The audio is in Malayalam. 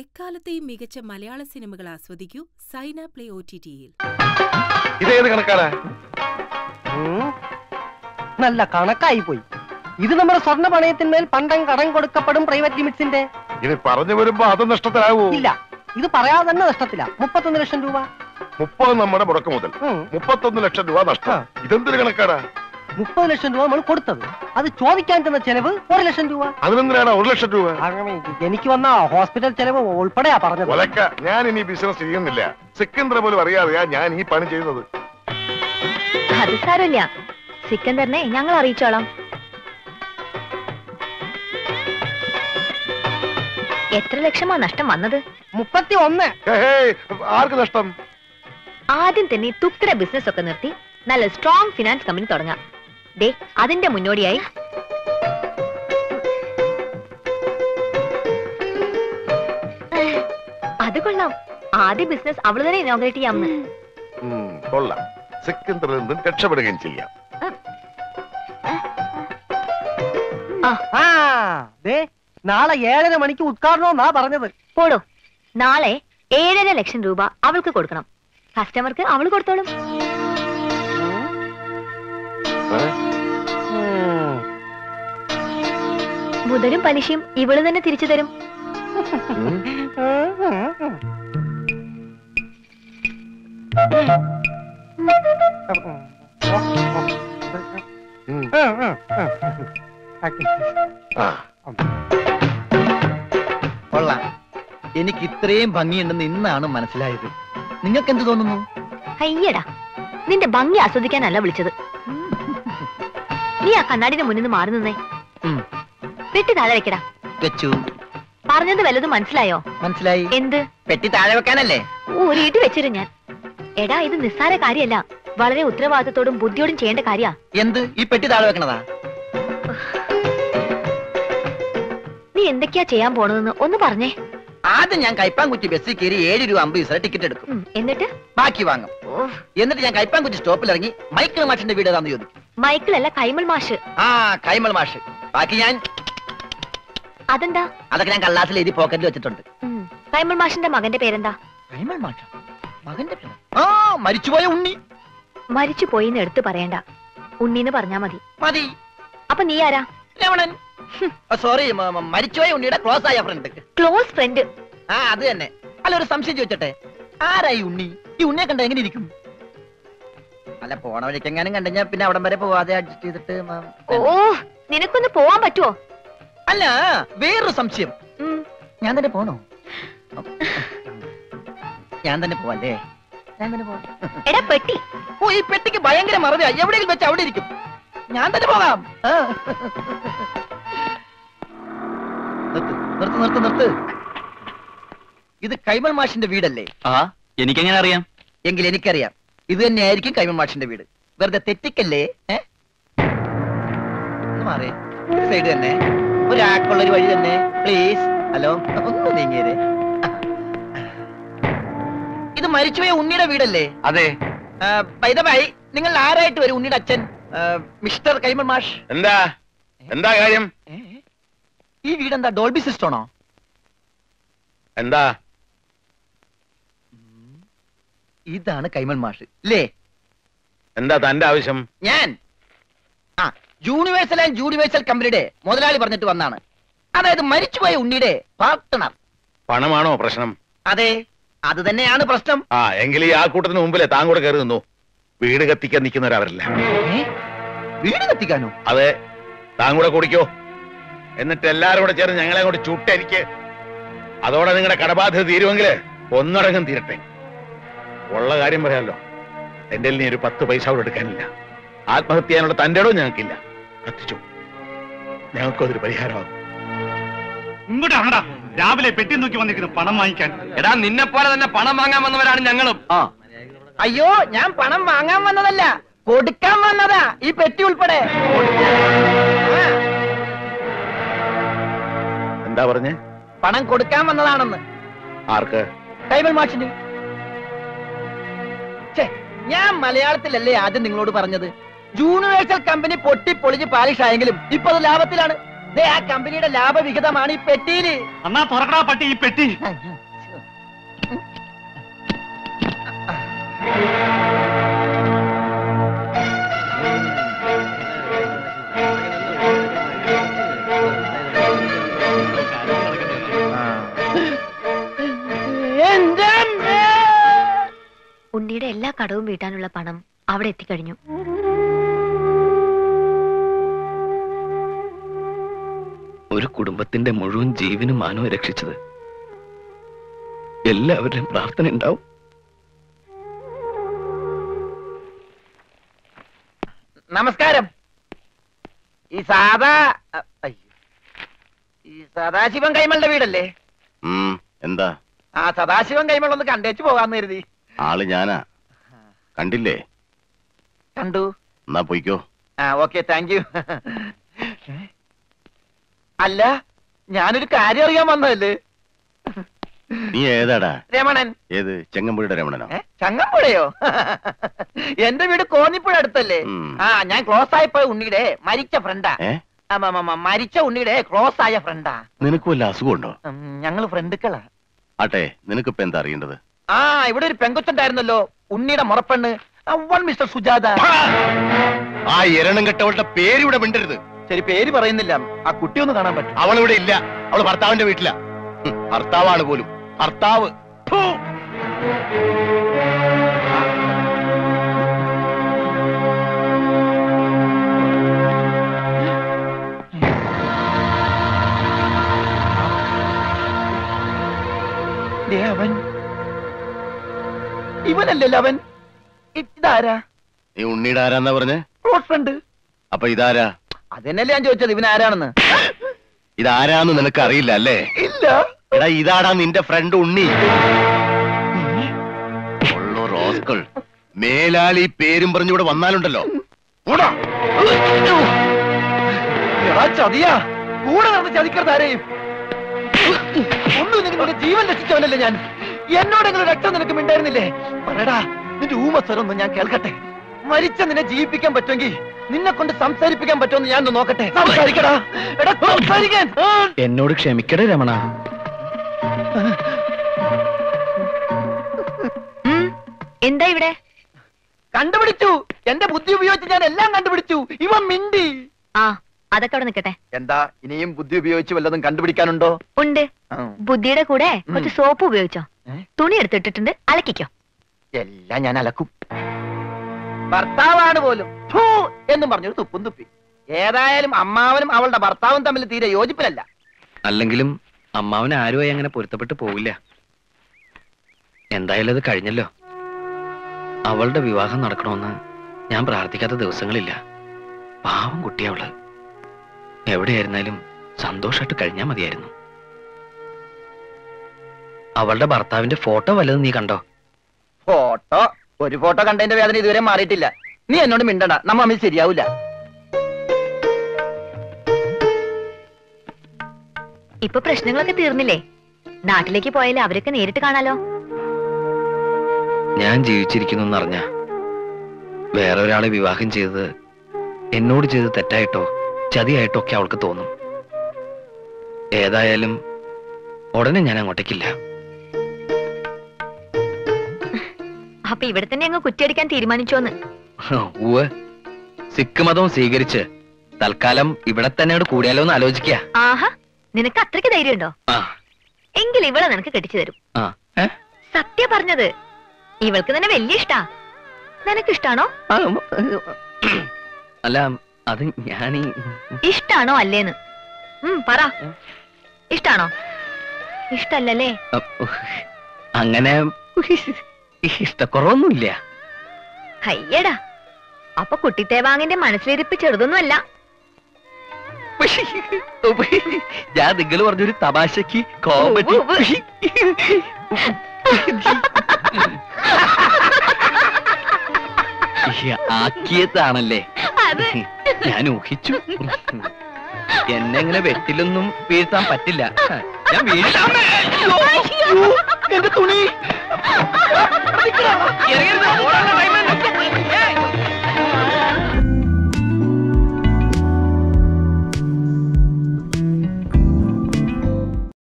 എക്കാലത്തെയും മികച്ച മലയാള സിനിമകൾ ആസ്വദിക്കൂ സൈന പ്ലേ OTTയിൽ. നല്ല കണക്കായി പോയി. ഇത് നമ്മുടെ സ്വർണ്ണ പണയത്തിന്മേൽ പണ്ടം കടം കൊടുക്കപ്പെടും പ്രൈവറ്റ് ലിമിറ്റ്സിന്റെ. ഇത് പറഞ്ഞു വരുമ്പോ അത് നഷ്ടത്തിലാവൂ. ഇല്ല, ഇത് പറയാതെ തന്നെ നഷ്ടത്തില. 31 ലക്ഷം രൂപ. 30 നമ്മുടെ മുടക്കം മുതൽ 31 ലക്ഷം രൂപ നഷ്ടം. ഇതെന്തൊരു കണക്കാടാ? 30 ലക്ഷം രൂപ നമ്മൾ കൊടുത്തത്, അത് ചോദിക്കാൻ തന്ന ചെലവ് 1 ലക്ഷം രൂപ. അതിനെന്തിനാണ് 1 ലക്ഷം രൂപ? എനിക്ക് വന്ന ഹോസ്പിറ്റൽ ചെലവ് ഉൾപ്പെടെയാ പറഞ്ഞത്. ഞാൻ ഇനി ബിസിനസ് ചെയ്യുന്നില്ല. സിക്കന്ദർ പോലും അറിയാതെയാ ഞാൻ ഈ പണി ചെയ്യുന്നത്. അത് സാരമില്ല, സിക്കന്ദറിനെ ഞങ്ങൾ അറിയിച്ചോളാം. എത്ര ലക്ഷമാ നഷ്ടം വന്നത്? 31. ആർക്ക് നഷ്ടം? ആദ്യം തന്നെ തുക്തര ബിസിനസ് ഒക്കെ നിർത്തി നല്ല സ്ട്രോങ് ഫിനാൻസ് കമ്പനി തുടങ്ങാം. അതിന്റെ മുന്നോടിയായി അത് കൊള്ളാം. ആദ്യ ബിസിനസ് അവള് തന്നെ ഇനോഗ്രേറ്റ് ചെയ്യാമെന്ന്. കൊള്ളാം, സെക്കൻഡറിൽ നിന്ന് രക്ഷപ്പെടുകയും ചെയ്യാം. നാളെ 7:30 മണിക്ക് ഉദ്ഘാടനം പറഞ്ഞത്. പോടോ, നാളെ 7.5 ലക്ഷം രൂപ അവൾക്ക് കൊടുക്കണം. കസ്റ്റമർക്ക് അവള് കൊടുത്തോളും. മുതലും പലിശയും ഇവള് തന്നെ തിരിച്ചു തരും. കൊള്ളാം, എനിക്ക് ഇത്രയും ഭംഗിയുണ്ടെന്ന് ഇന്നാണ് മനസ്സിലായത്. നിങ്ങൾക്ക് എന്ത് തോന്നുന്നു? അയ്യടാ, നിന്റെ ഭംഗി ആസ്വദിക്കാനല്ല വിളിച്ചത്. നീ ആ കണ്ണാടിന്റെ മുന്നിൽ നിന്ന് മാറി നിന്നേ. പെട്ടി താഴെ വെക്കടാ. പറഞ്ഞത് വല്ലതും മനസ്സിലായോ? മനസ്സിലായി. എന്ത് പെട്ടി താഴെ വെക്കാനല്ലേ? ഊരിയിട്ട് വെച്ചിരുന്നു ഞാൻ. എടാ, ഇത് നിസ്സാര കാര്യല്ല, വളരെ ഉത്തരവാദിത്തോടും ബുദ്ധിയോടും ചെയ്യേണ്ട കാര്യാ. എന്ത് ഈ പെട്ടി താഴെ വെക്കണതാ? നീ എന്തൊക്കെയാ ചെയ്യാൻ പോണതെന്ന് ഒന്ന് പറഞ്ഞേ. ആദ്യം ഞാൻ കൈപ്പാൻകുറ്റി ബസ്സിൽ കയറി 7.50 രൂപ ടിക്കറ്റ് എടുക്കും. എന്നിട്ട് ബാക്കി വാങ്ങും. എന്നിട്ട് ഞാൻ കൈപ്പാൻകുറ്റി സ്റ്റോപ്പിൽ ഇറങ്ങി മൈക്കിൾ മാഷിന്റെ വീട് ഏതാന്ന് ചോദിക്കും. മൈക്കിൾ അല്ല, കൈമൾ മാഷ്. ആ, കൈമൾ മാഷ്. ബാക്കി ഞാൻ അതെന്താ അതൊക്കെ ഞാൻ കള്ളാസിൽ എഴുതി പോക്കറ്റിൽ വെച്ചിട്ടുണ്ട്. കൈമൾ മാഷിന്റെ മകന്റെ പേരെന്താ? കൈമൾ മാഷ മകന്റെ പേര്? ആ, മരിച്ചുപോയ ഉണ്ണി. മരിച്ചുപോയി എന്ന് എടുത്ത് പറയണ്ട, ഉണ്ണിന്ന് പറഞ്ഞാ മതി. മതി. അപ്പൊ നീ ആരാ? രമണൻ. സോറി, മരിച്ചുപോയ ഉണ്ണിയുടെ ക്ലോസ് ആയ ഫ്രണ്ട്. Close friend? ആ, അത് തന്നെ. അല്ല, ഒരു സംശയം ചോദിച്ചോട്ടെ, ആരായി ഉണ്ണി? ഈ ഉണ്ണിയെ കണ്ട എങ്ങനെ ഇരിക്കും? അല്ല, പോണ വഴിക്കെങ്ങാനും കണ്ടുകഴിഞ്ഞാൽ പിന്നെ അവിടം വരെ പോവാതെ അഡ്ജസ്റ്റ് ചെയ്തിട്ട്. ഓ, നിനക്കൊന്ന് പോവാൻ പറ്റുമോ? അല്ല, വേറൊരു സംശയം. ഞാൻ തന്നെ പോണോ? ഞാൻ തന്നെ പോവല്ലേ? ഞാൻ തന്നെ പോവാം. എടാ പെട്ടി. ഓ, ഈ പെട്ടിക്ക് ഭയങ്കര മറവിയാ. എവിടെയെങ്കിലും വെച്ച് അവിടെ ഇരിക്കും. ഞാൻ തന്നെ പോകാം. നിർത്ത് നിർത്ത് നിർത്ത്. ഇത് കൈമൾ മാഷിന്റെ വീടല്ലേ? ആ, എനിക്കെങ്ങനെ അറിയാം? എങ്കിൽ എനിക്കറിയാം, ഇത് തന്നെയായിരിക്കും കൈമൾ മാഷിന്റെ വീട്. വെറുതെ തെറ്റിക്കല്ലേ. സൈഡ് തന്നെ ഒരാൾക്കുള്ളൊരു വഴി തന്നെ, പ്ലീസ്. ഹലോ, ഒന്ന് നീങ്ങിയേ. ഇത് മരിച്ചുപോയ ഉണ്ണിയുടെ വീടല്ലേ? അതെ. ബൈ ദ ബൈ, നിങ്ങൾ ആരായിട്ട് വരും ഉണ്ണിയുടെ അച്ഛൻ? മിസ്റ്റർ കൈമൾ മാഷ്. എന്താ എന്താ കാര്യം? ഈ വീടെന്താ ഡോൾബി സിസ്റ്റമാണോ? എന്താ, ഇതാണ് കൈമൾ മാഷ് അല്ലേ? എന്താ തന്റെ ആവശ്യം? ഞാൻ യൂണിവേഴ്സൽ ആൻഡ് യൂണിവേഴ്സൽ കമ്പനിയുടെ മുതലാളി പറഞ്ഞിട്ട് വന്നാണ്. അതായത് മരിച്ചുപോയ ഉണ്ണിയുടെ പാർട്ട്ണർ. പണമാണോ പ്രശ്നം? അതെ, അത് തന്നെയാണ് പ്രശ്നം. ആ, എങ്കിൽ ഈ ആൾക്കൂട്ടത്തിന് മുമ്പിലെ താൻ കൂടെ കയറി നിന്നു. വീട് കത്തിക്കാൻ നിൽക്കുന്നവരവരല്ല. വീട് കത്തിക്കാനോ? അതെ. താൻ കൂടെ കുടിക്കോ, എന്നിട്ട് എല്ലാരും കൂടെ ചേർന്ന് ഞങ്ങളെ കൂടെ ചുട്ടെനിക്ക്. അതോടെ നിങ്ങളുടെ കടബാധ്യത തീരുമെങ്കിൽ ഒന്നടങ്കം തീരട്ടെ. ഉള്ള കാര്യം പറയാമല്ലോ, എന്റെ നീ ഒരു 10 പൈസ അവിടെ എടുക്കാനില്ല. ആത്മഹത്യ ചെയ്യാനുള്ള തന്റെ ഇടവും ഞങ്ങൾക്കില്ല. കത്തിച്ചു, ഞങ്ങൾക്കും അതൊരു പരിഹാരമാകും. ഇങ്ങോട്ടാണടാ രാവിലെ പെട്ടി നോക്കി വന്നിരിക്കുന്നു പണം വാങ്ങിക്കാൻ. എടാ, നിന്നെ പോലെ തന്നെ പണം വാങ്ങാൻ വന്നവരാണ് ഞങ്ങളും. അയ്യോ, ഞാൻ പണം വാങ്ങാൻ വന്നതല്ല, കൊടുക്കാൻ വന്നതാ. ഈ പെട്ടി ഉൾപ്പെടെ. എന്താ പറഞ്ഞേ? പണം കൊടുക്കാൻ വന്നതാണെന്ന്. ആർക്ക്? കൈമൾ മാഷിന്. ഞാൻ മലയാളത്തിലല്ലേ ആദ്യം നിങ്ങളോട് പറഞ്ഞത്? യൂണിവേഴ്സൽ കമ്പനി പൊട്ടി പൊളിഞ്ഞ് പാലിഷായെങ്കിലും ഇപ്പൊ അത് ലാഭത്തിലാണ്. company's lab is in the petty. I'm not talking about petty. ഉണ്ണിയുടെ എല്ലാ കടവും വീട്ടാനുള്ള പണം അവിടെ എത്തിക്കഴിഞ്ഞു. ഒരു കുടുംബത്തിന്റെ മുഴുവൻ ജീവനും മാനവും രക്ഷിച്ചത് എല്ലാവരുടെയും പ്രാർത്ഥന ഉണ്ടാവും. നമസ്കാരം. ഈ സദാശിവൻ കൈമളുടെ വീടല്ലേ? എന്താ ആ സദാശിവൻ കൈമളൊന്ന് കണ്ടേച്ചു പോകാന്ന് കരുതി. ആള് ഞാനാ, കണ്ടില്ലേ? കണ്ടു. എന്നാ പോയിക്കോ. Okay, thank you. അല്ല, ഞാനൊരു കാര്യം അറിയാൻ വന്നതല്ലേ. നീ ഏതാടാ? രമണൻ. ഏത് ചെങ്ങമ്പുഴയുടെ രമണനോ? ചെങ്ങമ്പുഴയോ? എന്റെ വീട് കോന്നിപ്പുഴ അടുത്തല്ലേ. ഞാൻ ക്ലോസ് ആയപ്പോ ഉണ്ണിയുടെ മരിച്ച ഫ്രണ്ടാ. മരിച്ച ഉണ്ണിയുടെ ക്ലോസ് ആയ ഫ്രണ്ടാ. നിനക്ക് വല്ല അസുഖമുണ്ടോ? ഞങ്ങള് ഫ്രണ്ടുക്കളാ. ആട്ടെ, നിനക്കിപ്പോ എന്താ അറിയേണ്ടത്? ആ, ഇവിടെ ഒരു പെങ്കൊച്ചുണ്ടായിരുന്നല്ലോ, ഉണ്ണിയുടെ മുറപ്പെണ്ണ്, അവൻ മിസ്റ്റർ സുജാത. ആ എരണം കെട്ടവളുടെ പേര് ഇവിടെ മിണ്ടരുത്. ശരി, പേര് പറയുന്നില്ല. ആ കുട്ടി ഒന്ന് കാണാൻ പറ്റും. അവൾ ഇവിടെ ഇല്ല, അവള് ഭർത്താവിന്റെ വീട്ടില. ഭർത്താവാണ് പോലും, ഭർത്താവ്. അവൻ ഇവനല്ലല്ലോ. അവൻ ഇതാരാ? ഈ ഉണ്ണിയുടെ ആരാന്നാ പറഞ്ഞേ? Close friend. അപ്പൊ ഇതാരാ? അതന്നെയല്ലേ ഞാൻ ചോദിച്ചത്, ഇവനാരാണെന്ന്. ഇതാരാന്ന് നിനക്ക് അറിയില്ല അല്ലേ? ഇല്ല. എടാ, ഇതാടാ നിന്റെ ഫ്രണ്ട് ഉണ്ണി. റോസ്കൾ, മേലാൽ ഈ പേരും പറഞ്ഞിവിടെ വന്നാലുണ്ടല്ലോ. ചതിയാ, കൂടെ നടന്ന് ചതിക്കരുത് ആരെയും. ഒന്നും നിങ്ങളുടെ ജീവൻ രക്ഷിച്ചവനല്ലേ ഞാൻ. എന്നോടെങ്കിലും രക്തം നിനക്ക് മിണ്ടായിരുന്നില്ലേ? പറയടാ, നിന്റെ ഊമസ്വരൊന്നും ഞാൻ കേൾക്കട്ടെ. മരിച്ച നിന്നെ ജീവിപ്പിക്കാൻ പറ്റുമെങ്കിൽ നിന്നെ കൊണ്ട് സംസാരിപ്പിക്കാൻ പറ്റുമെന്ന് ഞാൻ നോക്കട്ടെ. സംസാരിക്കടാ, എടാ സംസാരിക്കാൻ. എന്നോട് ക്ഷമിക്കട രമണ. എന്താ ഇവിടെ? കണ്ടുപിടിച്ചു. എന്റെ ബുദ്ധി ഉപയോഗിച്ച് ഞാൻ എല്ലാം കണ്ടുപിടിച്ചു. ഇവൻ മിണ്ടി. ആ, അതൊക്കെ അവിടെ നിൽക്കട്ടെ. എന്താ, ഇനിയും ബുദ്ധി ഉപയോഗിച്ച് വല്ലതും കണ്ടുപിടിക്കാനുണ്ടോ? ഉണ്ട്. ബുദ്ധിയുടെ കൂടെ കുറച്ച് സോപ്പ് ഉപയോഗിച്ചോ. തുണി എടുത്തിട്ടിട്ടുണ്ട്, അലക്കിക്കോ. എല്ലാം ഞാൻ അലക്കും. ഭർത്താവാണ് പോലും എന്നും പറഞ്ഞൊരു തുപ്പും തുപ്പി. ഏതായാലും അമ്മാവനും അവളുടെ ഭർത്താവും തമ്മിൽ തീരെ യോജിപ്പിലല്ല. അല്ലെങ്കിലും അമ്മാവന് ആരുമായി അങ്ങനെ പൊരുത്തപ്പെട്ടു പോവില്ല. എന്തായാലും അത് കഴിഞ്ഞല്ലോ. അവളുടെ വിവാഹം നടക്കണമെന്ന് ഞാൻ പ്രാർത്ഥിക്കാത്ത ദിവസങ്ങളില്ല. പാവം കുട്ടിയവള്. എവിടെയായിരുന്നാലും സന്തോഷമായിട്ട് കഴിഞ്ഞാൽ മതിയായിരുന്നു. അവളുടെ ഭർത്താവിന്റെ ഫോട്ടോ വല്ലതും നീ കണ്ടോ? ഫോട്ടോ? ഒരു ഫോട്ടോ കണ്ടതിന്റെ വേദന ഇതുവരെ മാറിയിട്ടില്ല. നീ എന്നോട് മിണ്ടണ്ട, നമ്മ അമ്മ ശരിയാവൂല. ഇപ്പൊ പ്രശ്നങ്ങളൊക്കെ തീർന്നില്ലേ? നാട്ടിലേക്ക് പോയാലേ അവരൊക്കെ നേരിട്ട് കാണാലോ. ഞാൻ ജീവിച്ചിരിക്കുന്നു അറിഞ്ഞ വേറെ ഒരാളെ വിവാഹം ചെയ്തത് എന്നോട് ചെയ്ത് തെറ്റായിട്ടോ ചതിയായിട്ടോ ഒക്കെ അവൾക്ക് തോന്നും. ഏതായാലും ഉടനെ ഞാൻ അങ്ങോട്ടേക്കില്ല. അപ്പൊ ഇവിടെ തന്നെ അങ്ങ് കുറ്റിയടിക്കാൻ തീരുമാനിച്ചോന്ന്? സിഖ് മതവും സ്വീകരിച്ച് തൽക്കാലം ഇവിടെ തന്നെ കൂടിയാലോ എന്ന് ആലോചിക്കുക. ആഹാ, നിനക്ക് അത്രയ്ക്ക് ധൈര്യം ഉണ്ടോ? എങ്കിൽ ഇവളെ നിനക്ക് കെട്ടിച്ചു തരും. സത്യ പറഞ്ഞത്, ഇവൾക്ക് തന്നെ വലിയ ഇഷ്ടാ. നിനക്ക് ഇഷ്ടാണോ? അല്ല, അത് ഞാൻ. ഇഷ്ടാണോ അല്ലേന്ന് പറ. ഇഷ്ടാണോ? ഇഷ്ടല്ലേ? അങ്ങനെ ഇഷ്ടക്കുറവൊന്നുമില്ല. അയ്യടാ, അപ്പൊ കുട്ടിത്തേവാങ്ങിന്റെ മനസ്സിലിരിപ്പ് ചെറുതൊന്നുമല്ല. ഞാൻ നിങ്ങൾ പറഞ്ഞൊരു തമാശക്ക് കോമഡി. ആക്കിയതാണല്ലേ? ഞാൻ ഊഹിച്ചു. എന്നെങ്ങനെ വെട്ടിലൊന്നും വീഴ്ത്താൻ പറ്റില്ല. ഞാൻ വീഴ്ത്താൻ തുണി.